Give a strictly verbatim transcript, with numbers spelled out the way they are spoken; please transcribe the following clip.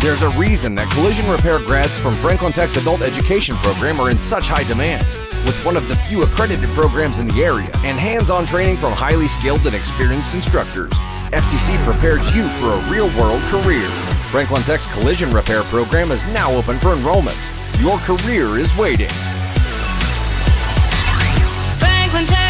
There's a reason that collision repair grads from Franklin Tech's adult education program are in such high demand, with one of the few accredited programs in the area and hands-on training from highly skilled and experienced instructors. F T C prepares you for a real-world career. Franklin Tech's collision repair program is now open for enrollment. Your career is waiting. Franklin Tech.